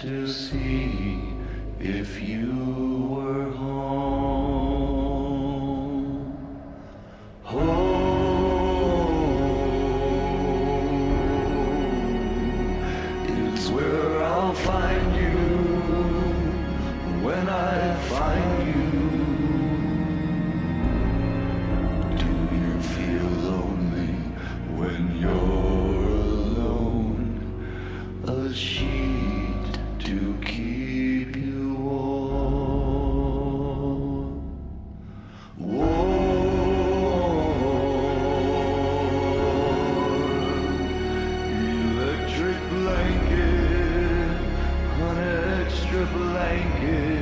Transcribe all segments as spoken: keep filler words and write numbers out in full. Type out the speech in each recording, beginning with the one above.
to see if you were home. Home is where I'll find you when I find you. Do you feel lonely when you're alone? A sheet to keep you warm. Warm electric blanket, an extra blanket.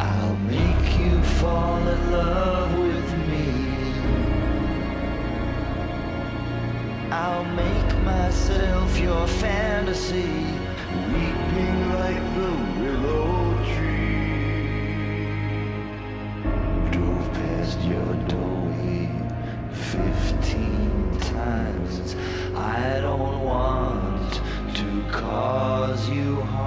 I'll make you fall in love with me. I'll make myself your fantasy, weeping like the willow tree. Drove past your doorway fifteen times. I don't want to cause you harm.